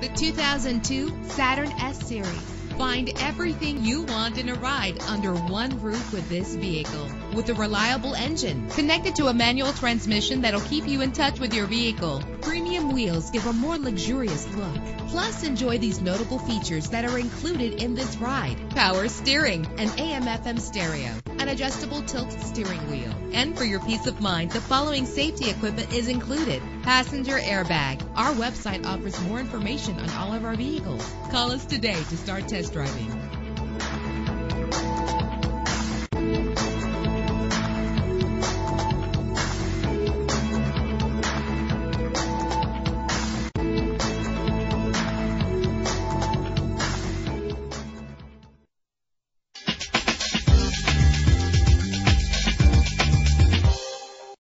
the 2002 Saturn S-Series. Find everything you want in a ride under one roof with this vehicle. With a reliable engine connected to a manual transmission that'll keep you in touch with your vehicle. Premium wheels give a more luxurious look. Plus, enjoy these notable features that are included in this ride. Power steering, an AM/FM stereo, an adjustable tilt steering wheel. And for your peace of mind, the following safety equipment is included: passenger airbag. Our website offers more information on all of our vehicles. Call us today to start test driving.